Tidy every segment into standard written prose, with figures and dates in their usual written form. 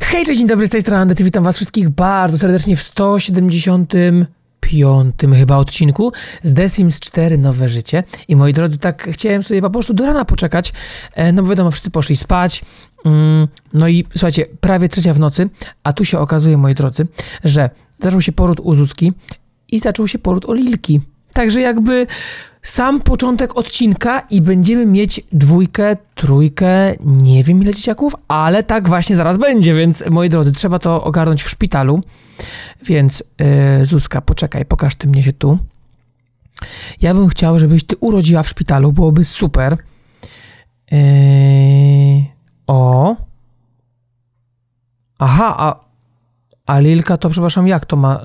Hej, cześć, dzień dobry, z tej strony Andy, witam was wszystkich bardzo serdecznie w 175 chyba odcinku z The Sims 4 Nowe Życie. I moi drodzy, tak chciałem sobie po prostu do rana poczekać, no bo wiadomo, wszyscy poszli spać, no i słuchajcie, prawie 3 w nocy, a tu się okazuje, moi drodzy, że zaczął się poród u Zuzki i zaczął się poród u Lilki. Także jakby sam początek odcinka i będziemy mieć 2, 3, nie wiem ile dzieciaków, ale tak właśnie zaraz będzie, więc moi drodzy, trzeba to ogarnąć w szpitalu. Więc Zuzka, poczekaj, pokaż ty mnie się tu. Ja bym chciał, żebyś ty urodziła w szpitalu, byłoby super. O. Aha, a Lilka to, przepraszam, jak to ma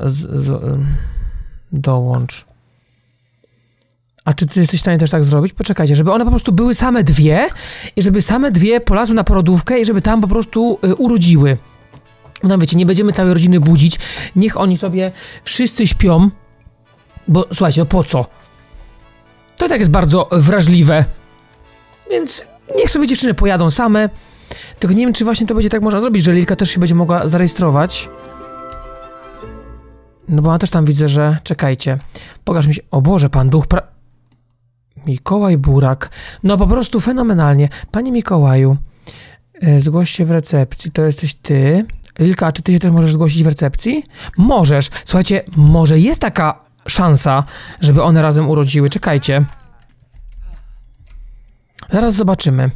dołącz? A czy ty jesteś w stanie też tak zrobić? Poczekajcie, żeby one po prostu były same dwie i żeby same dwie polazły na porodówkę i żeby tam po prostu urodziły. No wiecie, nie będziemy całej rodziny budzić. Niech oni sobie wszyscy śpią, bo słuchajcie, no po co? To i tak jest bardzo wrażliwe. Więc niech sobie dziewczyny pojadą same. Tylko nie wiem, czy właśnie to będzie tak można zrobić, że Lilka też się będzie mogła zarejestrować. No bo ona też tam widzę, że... Czekajcie. Pokaż mi się... O Boże, pan duch... Mikołaj Burak. No po prostu fenomenalnie. Panie Mikołaju, zgłoś się w recepcji. To jesteś ty. Lilka, czy ty się też możesz zgłosić w recepcji? Możesz. Słuchajcie, może jest taka szansa, żeby one razem urodziły. Czekajcie. Zaraz zobaczymy.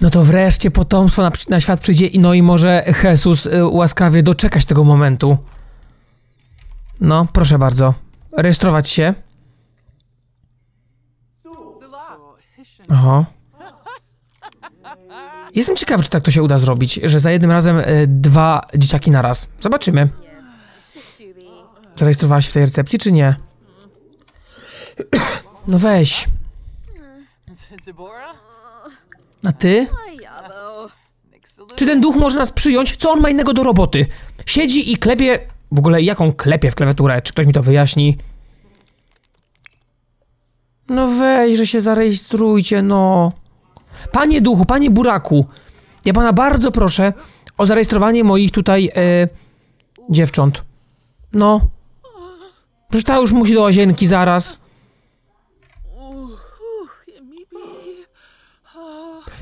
No to wreszcie potomstwo na świat przyjdzie i no i może Jezus łaskawie doczekać tego momentu. No, proszę bardzo. Rejestrować się. Aha. Jestem ciekawy, czy tak to się uda zrobić, że za jednym razem 2 dzieciaki na raz. Zobaczymy. Zarejestrowałaś się w tej recepcji, czy nie? No weź. A ty? Czy ten duch może nas przyjąć? Co on ma innego do roboty? Siedzi i klepie... W ogóle jaką klepię w klawiaturę? Czy ktoś mi to wyjaśni? No weź, że się zarejestrujcie, no. Panie duchu, panie buraku, ja pana bardzo proszę o zarejestrowanie moich tutaj dziewcząt. No. Przecież ta już musi do łazienki zaraz.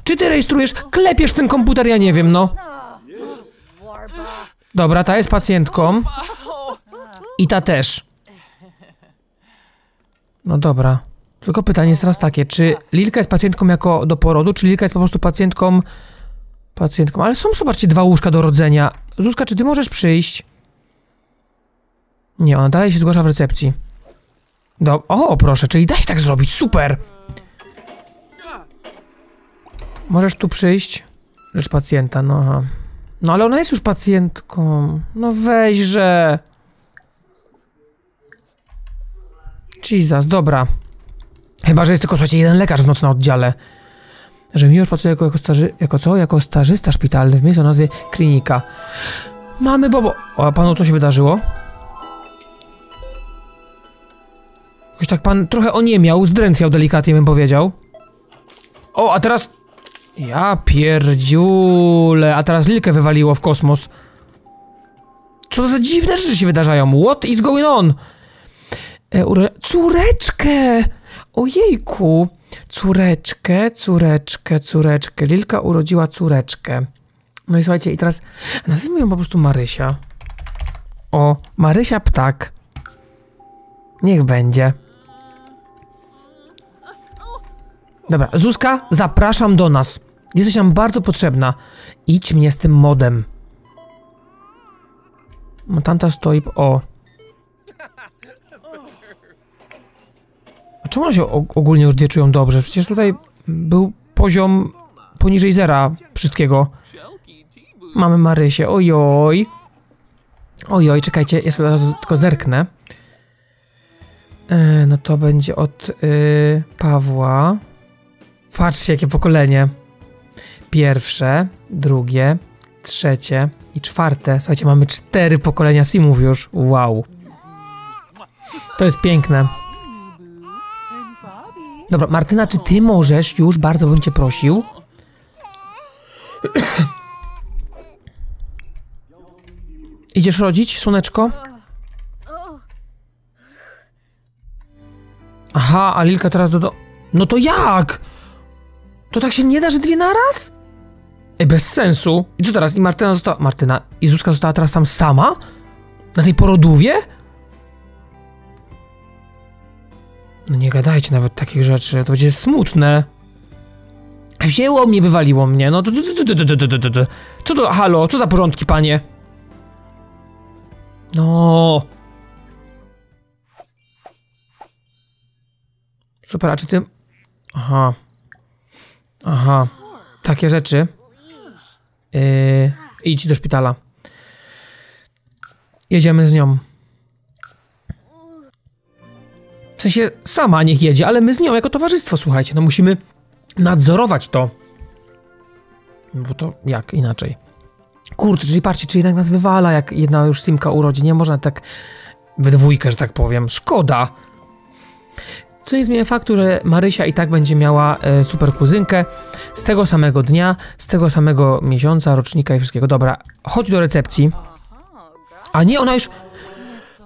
Czy ty rejestrujesz? Klepiesz ten komputer, ja nie wiem, no. Dobra, ta jest pacjentką. I ta też. No dobra. Tylko pytanie jest teraz takie, czy Lilka jest pacjentką jako do porodu, czy Lilka jest po prostu pacjentką... Ale są, zobaczcie, 2 łóżka do rodzenia. Zuzka, czy ty możesz przyjść? Nie, ona dalej się zgłasza w recepcji. O, proszę, czyli da się tak zrobić, super! Możesz tu przyjść? Lecz pacjenta, no aha. No ale ona jest już pacjentką. No weź, że... Jesus, dobra. Chyba że jest tylko, słuchajcie, jeden lekarz w nocy na oddziale. Że mi już pracuje jako stażysta szpitalny w miejscu o nazwie Klinika. Mamy Bobo. O, a panu co się wydarzyło? Jakoś tak pan trochę oniemiał, zdrętwiał delikatnie, bym powiedział. O, a teraz... Ja pierdziule, a teraz Lilkę wywaliło w kosmos. Co to za dziwne rzeczy się wydarzają? What is going on? Córeczkę! Ojejku! Córeczkę. Lilka urodziła córeczkę. No i słuchajcie, i teraz nazwijmy ją po prostu Marysia. O, Marysia Ptak. Niech będzie. Dobra, Zuzka, zapraszam do nas. Jesteś nam bardzo potrzebna. Idź mnie z tym modem. No tamta stoi... O. A czemu one się ogólnie już nie czują dobrze? Przecież tutaj był poziom poniżej zera wszystkiego. Mamy Marysię, ojoj. Ojoj, czekajcie, ja sobie tylko zerknę. No to będzie od Pawła. Patrzcie, jakie pokolenie. 1., 2., 3. i 4. Słuchajcie, mamy 4 pokolenia Simów już. Wow. To jest piękne. Dobra, Martyna, czy ty możesz już? Bardzo bym cię prosił. Idziesz rodzić, słoneczko? Aha, a Lilka teraz do... No to jak? To tak się nie da, że dwie naraz? Ej, bez sensu. I co teraz? I Martyna została... Martyna i Zuzka została teraz tam sama? Na tej porodówie? No nie gadajcie nawet takich rzeczy, to będzie smutne. Wzięło mnie, wywaliło mnie, no to... Co to, halo, co za porządki, panie? No. Super, a czy ty... Aha. Aha. Takie rzeczy. Idź do szpitala. Jedziemy z nią. W sensie sama niech jedzie, ale my z nią jako towarzystwo, słuchajcie. No musimy nadzorować to. Bo to jak inaczej? Kurczę, czyli patrzcie, czy jednak nas wywala, jak jedna już Simka urodzi. Nie można tak we dwójkę, że tak powiem. Szkoda. Co nie zmienia faktu, że Marysia i tak będzie miała super kuzynkę z tego samego dnia, z tego samego miesiąca, rocznika i wszystkiego. Dobra, chodź do recepcji. A nie, ona już...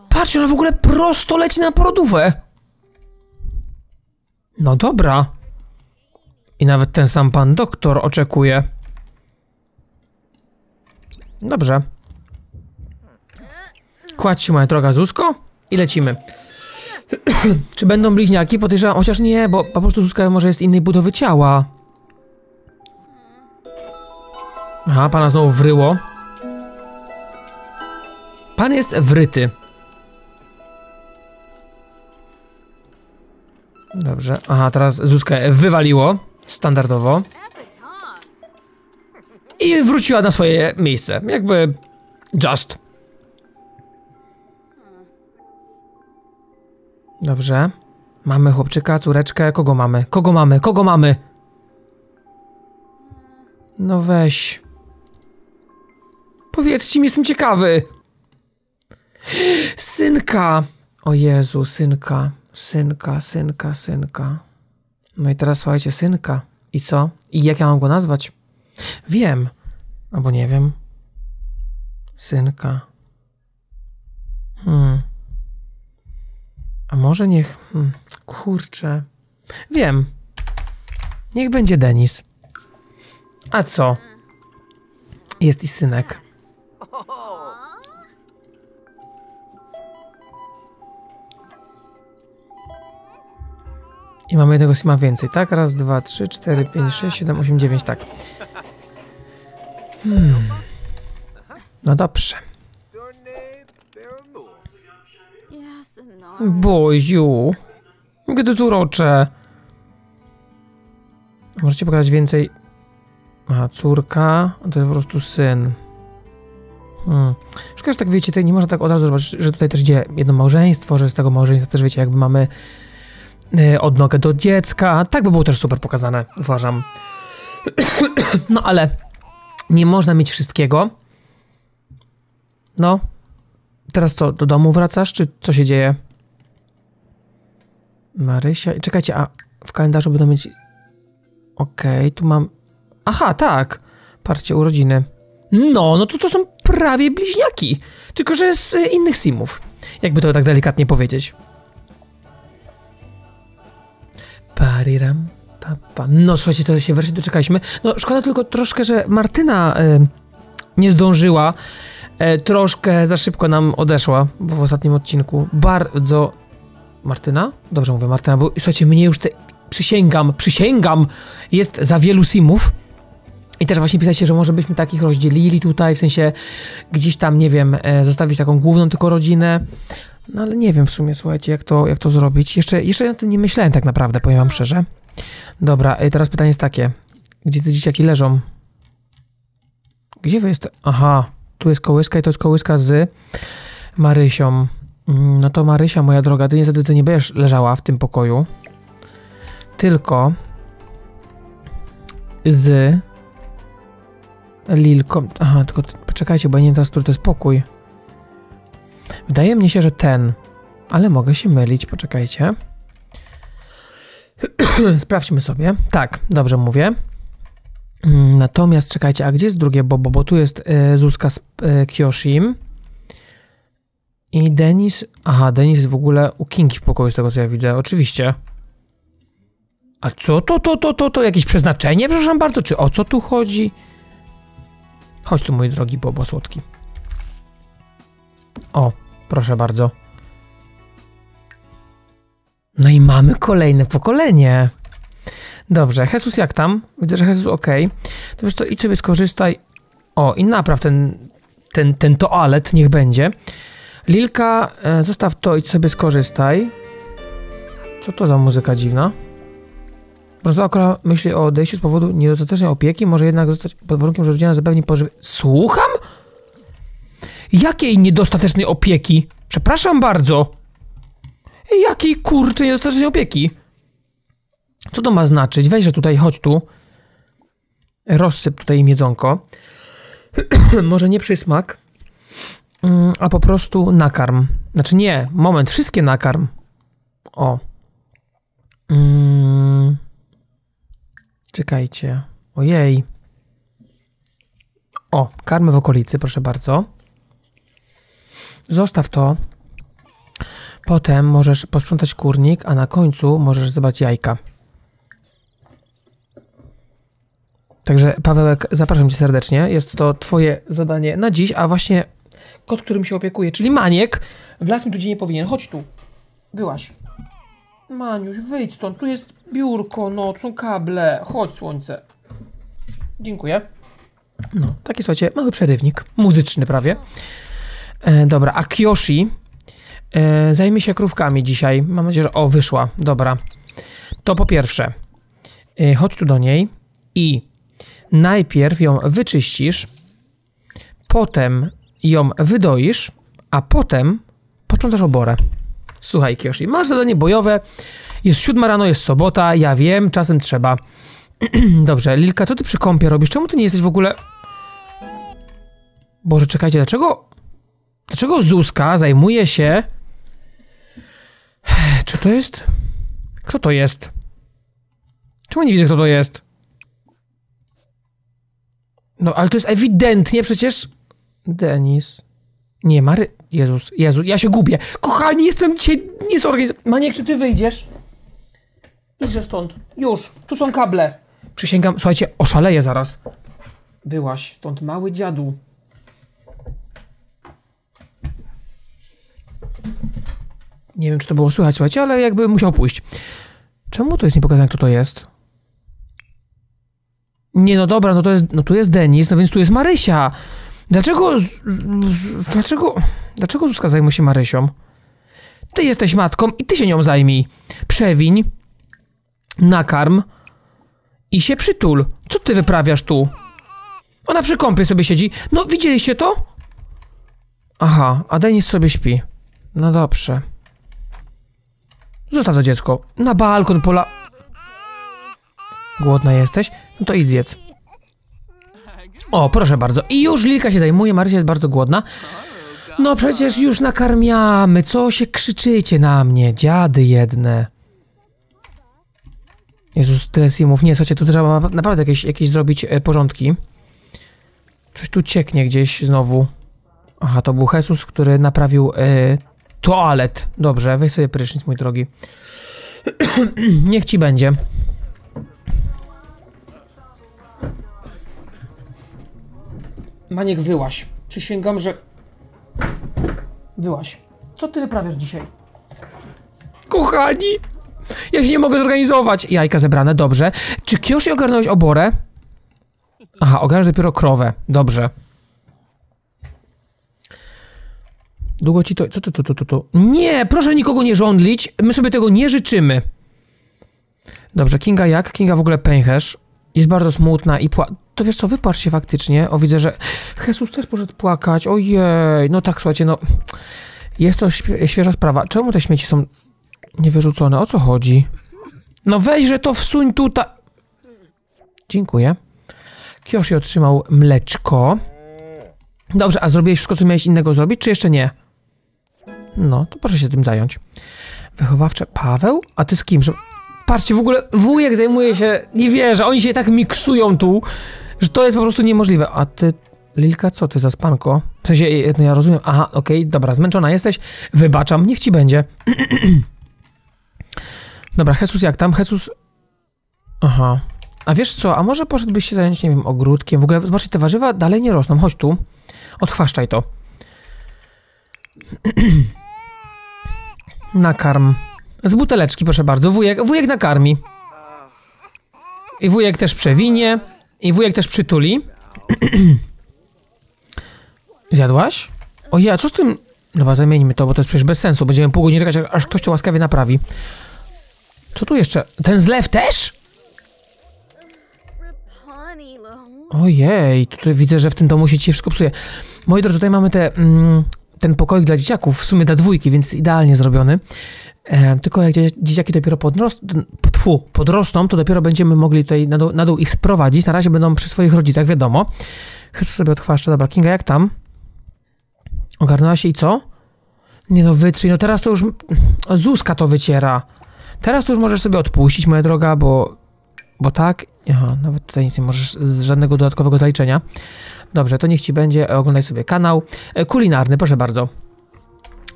Patrzcie, ona w ogóle prosto leci na porodówę. No dobra. I nawet ten sam pan doktor oczekuje. Dobrze. Kładź się, moja droga Zuzko. I lecimy. Czy będą bliźniaki? Podejrzewam, chociaż nie, bo po prostu Zuzka może jest innej budowy ciała. Aha, pana znowu wryło. Pan jest wryty. Dobrze, aha, teraz Zuzkę wywaliło. Standardowo. I wróciła na swoje miejsce. Jakby... Just. Dobrze. Mamy chłopczyka, córeczkę. Kogo mamy? Kogo mamy? Kogo mamy? No weź. Powiedzcie mi, jestem ciekawy. Synka. O Jezu, synka. Synka, synka, synka. No i teraz słuchajcie, synka. I co? I jak ja mam go nazwać? Wiem. Albo nie wiem. Synka. A może niech... Kurczę. Wiem. Niech będzie Denis. A co? Jest i synek. I mamy jednego sima więcej, tak? Raz, dwa, trzy, cztery, pięć, sześć, siedem, osiem, dziewięć, tak. No dobrze. Boziu. Gdy tu roczę. Możecie pokazać więcej... Aha, córka. A to jest po prostu syn. Szkoda, że tak wiecie, tutaj nie można tak od razu zobaczyć, że tutaj też idzie jedno małżeństwo, że z tego małżeństwa też wiecie, jakby mamy... odnogę do dziecka. Tak by było też super pokazane, uważam. No ale nie można mieć wszystkiego. No. Teraz co, do domu wracasz? Czy co się dzieje? Marysia. Czekajcie, a w kalendarzu będą mieć... Okej, tu mam... Aha, tak. Patrzcie, urodziny. No, no to są prawie bliźniaki. Tylko, że z innych simów. Jakby to tak delikatnie powiedzieć. Pariram, papa. No słuchajcie, to się wreszcie doczekaliśmy. No szkoda tylko troszkę, że Martyna nie zdążyła. Troszkę za szybko nam odeszła, bo w ostatnim odcinku bardzo... Martyna? Dobrze mówię, Martyna, bo słuchajcie, mnie już te... Przysięgam! Jest za wielu simów. I też właśnie pisaliście, że może byśmy takich rozdzielili tutaj, w sensie gdzieś tam, nie wiem, zostawić taką główną tylko rodzinę. No ale nie wiem w sumie, słuchajcie, jak to zrobić. Jeszcze o tym nie myślałem tak naprawdę, powiem wam szczerze. Dobra, teraz pytanie jest takie. Gdzie te dzieciaki leżą? Gdzie wy jesteście? Aha, tu jest kołyska i to jest kołyska z Marysią. No to Marysia, moja droga, ty niestety nie będziesz leżała w tym pokoju. Tylko z Lilką. Aha, tylko poczekajcie, bo ja nie wiem teraz, który to jest pokój. Wydaje mi się, że ten, ale mogę się mylić, poczekajcie. Sprawdźmy sobie. Tak, dobrze mówię. Natomiast czekajcie, a gdzie jest drugie Bobo? Bo tu jest Zuzka z Kioshim. I Denis... Aha, Denis w ogóle u Kingi w pokoju, z tego co ja widzę. Oczywiście. A co to? Jakieś przeznaczenie? Przepraszam bardzo, czy o co tu chodzi? Chodź tu, mój drogi Bobo słodki. O, proszę bardzo. No i mamy kolejne pokolenie. Dobrze, Jesus jak tam? Widzę, że Jesus okej. To wiesz co, idź sobie skorzystaj. O, i napraw ten toalet, niech będzie. Lilka, zostaw to, idź sobie skorzystaj. Co to za muzyka dziwna? Prosto akurat myśli o odejściu z powodu niedostatecznej opieki, może jednak zostać pod warunkiem, że rodzina zapewni pożywienie. Słucham? Jakiej niedostatecznej opieki? Przepraszam bardzo. Jakiej kurczę niedostatecznej opieki? Co to ma znaczyć? Weź, że tutaj, chodź tu. Rozsyp tutaj im jedzonko. Może nie przysmak, a po prostu nakarm. Znaczy nie, moment, wszystkie nakarm. O. Czekajcie. Ojej. O, karmy w okolicy, proszę bardzo. Zostaw to. Potem możesz posprzątać kurnik, a na końcu możesz zebrać jajka. Także Pawełek, zapraszam cię serdecznie. Jest to twoje zadanie na dziś, a właśnie kot, którym się opiekuje, czyli Maniek, wlazł mi tu, gdzie nie powinien. Chodź tu. Byłaś. Maniuś, wyjdź stąd. Tu jest biurko, no, są kable. Chodź, słońce. Dziękuję. No, taki, słuchajcie, mały przerywnik. Muzyczny prawie. Dobra, a Kioshi zajmie się krówkami dzisiaj. Mam nadzieję, że... O, wyszła. Dobra. To po pierwsze, chodź tu do niej i najpierw ją wyczyścisz, potem ją wydoisz, a potem potrącasz oborę. Słuchaj, Kioshi, masz zadanie bojowe. Jest 7 rano, jest sobota. Ja wiem, czasem trzeba. Dobrze, Lilka, co ty przy kąpie robisz? Czemu ty nie jesteś w ogóle... Boże, czekajcie, dlaczego... Dlaczego Zuzka zajmuje się... Czy to jest... Kto to jest? Czemu nie widzę, kto to jest? No, ale to jest ewidentnie przecież... Denis... Nie, Jezu, ja się gubię. Kochani, jestem dzisiaj niezorganizowany. Maniek, czy ty wyjdziesz? Idźże stąd. Już, tu są kable. Przysięgam, słuchajcie, oszaleję zaraz. Byłaś stąd, mały dziadu. Nie wiem, czy to było słychać, słuchajcie, ale jakby musiał pójść. Czemu to jest niepokazane, kto to jest? Nie, no dobra, no to jest, no tu jest Denis, no więc tu jest Marysia. Dlaczego Zuzka zajmuje się Marysią? Ty jesteś matką i ty się nią zajmij. Przewiń, nakarm i się przytul. Co ty wyprawiasz tu? Ona przy kąpie sobie siedzi. No, widzieliście to? Aha, a Denis sobie śpi. No dobrze. Zostaw to dziecko. Na balkon pola... Głodna jesteś? No to idź zjedz. O, proszę bardzo. I już Lilka się zajmuje, Marysia jest bardzo głodna. No przecież już nakarmiamy, co się krzyczycie na mnie, dziady jedne. Jezus, tyle simów. Nie, słuchajcie, tu trzeba naprawdę jakieś zrobić porządki. Coś tu cieknie gdzieś znowu. Aha, to był Jesus, który naprawił toalet. Dobrze, weź sobie prysznic, mój drogi. Niech ci będzie. Maniek, wyłaś. Przysięgam, że... Wyłaś. Co ty wyprawiasz dzisiaj? Kochani! Ja się nie mogę zorganizować! Jajka zebrane, dobrze. Czy Kioshi ogarnąłeś oborę? Aha, ogarnąłeś dopiero krowę. Dobrze. Długo ci to... Co ty to? Nie! Proszę nikogo nie żądlić! My sobie tego nie życzymy. Dobrze, Kinga jak? Kinga w ogóle pęcherz. Jest bardzo smutna i To wiesz co, wypłacz się faktycznie. O, widzę, że Jesus też poszedł płakać. Ojej, no tak, słuchajcie, no... Jest to świeża sprawa. Czemu te śmieci są niewyrzucone? O co chodzi? No weź, że to wsuń tutaj. Dziękuję. Kioshi otrzymał mleczko. Dobrze, a zrobiłeś wszystko, co miałeś innego zrobić, czy jeszcze nie? No, to proszę się tym zająć. Wychowawcze Paweł? A ty z kim? Patrzcie, w ogóle wujek zajmuje się... Nie wierzę, oni się tak miksują tu, że to jest po prostu niemożliwe. A ty... Lilka, co ty za spanko? W sensie, no ja rozumiem. Aha, okej, dobra, zmęczona jesteś. Wybaczam, niech ci będzie. Dobra, Jesus, jak tam? Jesus... Aha. A wiesz co, a może poszedłbyś się zająć, nie wiem, ogródkiem? W ogóle, zobaczcie, te warzywa dalej nie rosną. Chodź tu. Odchwaszczaj to. Nakarm. Z buteleczki, proszę bardzo. Wujek nakarmi. I wujek też przewinie. I wujek też przytuli. Zjadłaś? Ojej, a co z tym? Dobra, zamienimy to, bo to jest przecież bez sensu. Będziemy pół godziny czekać, aż ktoś to łaskawie naprawi. Co tu jeszcze? Ten zlew też? Ojej, tutaj widzę, że w tym domu się ci wszystko psuje. Moi drodzy, tutaj mamy te, ten pokoik dla dzieciaków, w sumie dla dwójki, więc idealnie zrobiony. Tylko jak dzieciaki dopiero podrosną, to dopiero będziemy mogli tutaj na dół ich sprowadzić. Na razie będą przy swoich rodzicach, wiadomo. Chyba sobie odchwaszczę. Dobra, Kinga, jak tam? Ogarnęła się i co? Nie no, wytrzyj, no teraz to już... Zuzka to wyciera. Teraz to już możesz sobie odpuścić, moja droga, bo tak... Aha, nawet tutaj nic nie możesz z żadnego dodatkowego zaliczenia. Dobrze, to niech ci będzie, oglądaj sobie kanał kulinarny, proszę bardzo.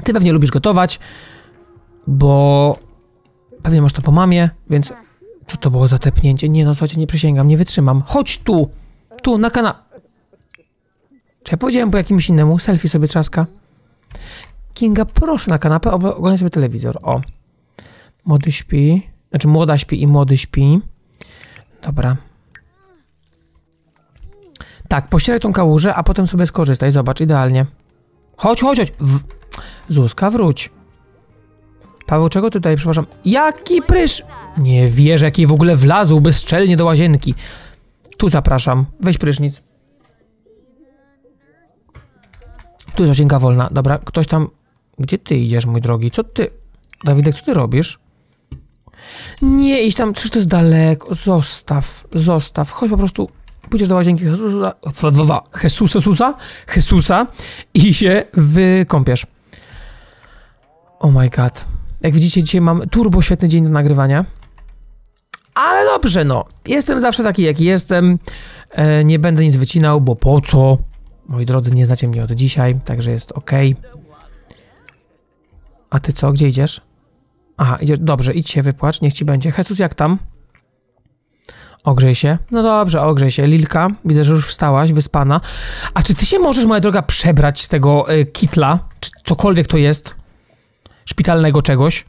Ty pewnie lubisz gotować, bo pewnie masz to po mamie, więc... Co to było za tepnięcie? Nie no, słuchajcie, nie przysięgam, nie wytrzymam. Chodź tu! Tu, na kanał... Czy ja powiedziałem po jakimś innemu? Selfie sobie trzaska. Kinga, proszę na kanapę, oglądaj sobie telewizor. O. Młody śpi. Znaczy młoda śpi i młody śpi. Dobra. Tak, pościeraj tą kałużę, a potem sobie skorzystaj. Zobacz, idealnie. Chodź. Zuzka, wróć. Paweł, czego tutaj? Przepraszam. Jaki prysz... Nie wierzę, jaki w ogóle wlazł bezczelnie do łazienki. Tu zapraszam. Weź prysznic. Tu jest łazienka wolna. Dobra, ktoś tam... Gdzie ty idziesz, mój drogi? Co ty... Dawidek, co ty robisz? Nie, idź tam, przecież to jest daleko. Zostaw. Chodź po prostu, pójdziesz do łazienki Jezusa i się wykąpiesz. Oh my god. Jak widzicie, dzisiaj mam turbo świetny dzień do nagrywania. Ale dobrze, no. Jestem zawsze taki, jaki jestem. Nie będę nic wycinał, bo po co? Moi drodzy, nie znacie mnie od dzisiaj, także jest ok. A ty co? Gdzie idziesz? Aha, idziesz. Dobrze, idź się wypłacz, niech ci będzie. Jesus, jak tam? Ogrzej się. No dobrze, ogrzej się. Lilka, widzę, że już wstałaś, wyspana. A czy ty się możesz, moja droga, przebrać z tego kitla? Czy cokolwiek to jest? Szpitalnego czegoś?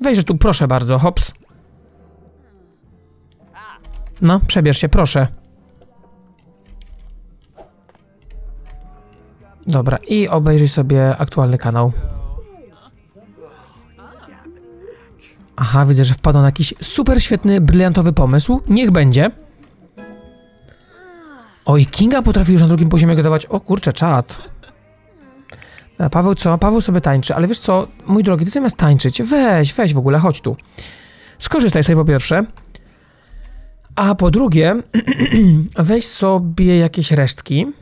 Weźże tu, proszę bardzo, hops. No, przebierz się, proszę. Dobra, i obejrzyj sobie aktualny kanał. Aha, widzę, że wpadł na jakiś super świetny, bryliantowy pomysł. Niech będzie. Oj, Kinga potrafi już na drugim poziomie gotować. O kurczę, czad. Paweł co? Paweł sobie tańczy. Ale wiesz co, mój drogi, ty zamiast tańczyć, weź w ogóle, chodź tu. Skorzystaj sobie po pierwsze. A po drugie, weź sobie jakieś resztki.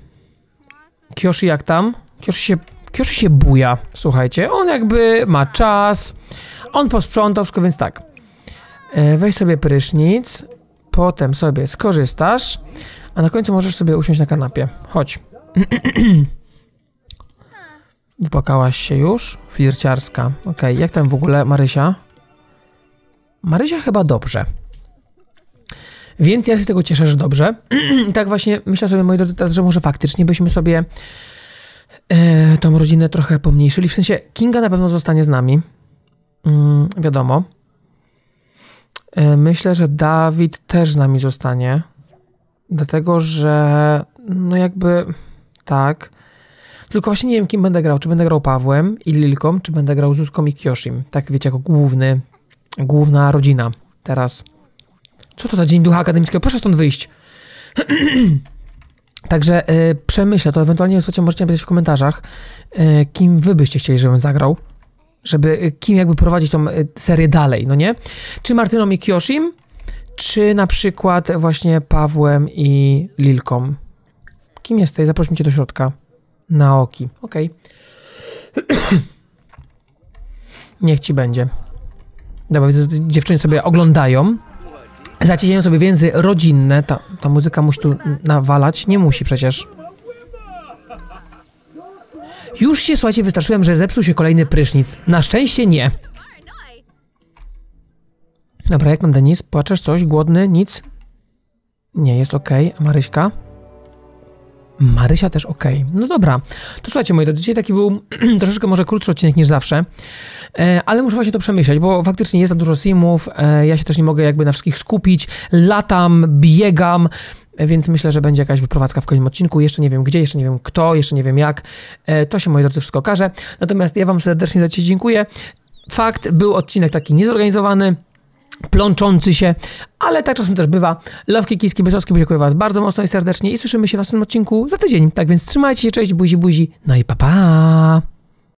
Kioshi, jak tam? Kioshi się buja, słuchajcie. On jakby ma czas. On posprzątał wszystko, więc tak. Weź sobie prysznic. Potem sobie skorzystasz. A na końcu możesz sobie usiąść na kanapie. Chodź. Wypłakałaś się już. Flirciarska. Okej, jak tam w ogóle Marysia? Marysia chyba dobrze. Więc ja się z tego cieszę, że dobrze. I tak właśnie myślę sobie, moi drodzy, teraz, że może faktycznie byśmy sobie tą rodzinę trochę pomniejszyli. W sensie Kinga na pewno zostanie z nami. Wiadomo. Myślę, że Dawid też z nami zostanie. Dlatego, że no jakby tak. Tylko właśnie nie wiem, kim będę grał. Czy będę grał Pawłem i Lilką, czy będę grał Zuzką i Kioshim. Tak wiecie, jako główna rodzina. Teraz. Co to za dzień ducha akademickiego? Proszę stąd wyjść. Także przemyślę to. Ewentualnie możecie napisać w komentarzach, kim wy byście chcieli, żebym zagrał. Żeby kim jakby prowadzić tą serię dalej, no nie? Czy Martyną i Kioshim, czy na przykład właśnie Pawłem i Lilką. Kim jesteś? Zaprośmy cię do środka. Naoki. Okej. Niech ci będzie. Dobra, dziewczyny sobie oglądają. Zacieniają sobie więzy rodzinne. Ta muzyka musi tu nawalać. Nie musi przecież. Już się, słuchajcie, wystraszyłem, że zepsuł się kolejny prysznic. Na szczęście nie. Dobra, jak tam Denis? Płaczesz coś? Głodny? Nic? Nie, jest okej. A Maryśka? Marysia też okej. No dobra. To słuchajcie, moi drodzy, dzisiaj taki był troszeczkę może krótszy odcinek niż zawsze, ale muszę właśnie to przemyśleć, bo faktycznie jest za dużo simów, ja się też nie mogę jakby na wszystkich skupić, latam, biegam, więc myślę, że będzie jakaś wyprowadzka w kolejnym odcinku. Jeszcze nie wiem gdzie, jeszcze nie wiem kto, jeszcze nie wiem jak. To się, moi drodzy, wszystko okaże. Natomiast ja wam serdecznie za dzisiaj dziękuję. Fakt, był odcinek taki niezorganizowany, plączący się, ale tak czasem też bywa. Lowki, kiski, bysowski, dziękuję was bardzo mocno i serdecznie i słyszymy się w następnym odcinku za tydzień. Tak więc trzymajcie się, cześć, buzi, buzi, no i pa, pa.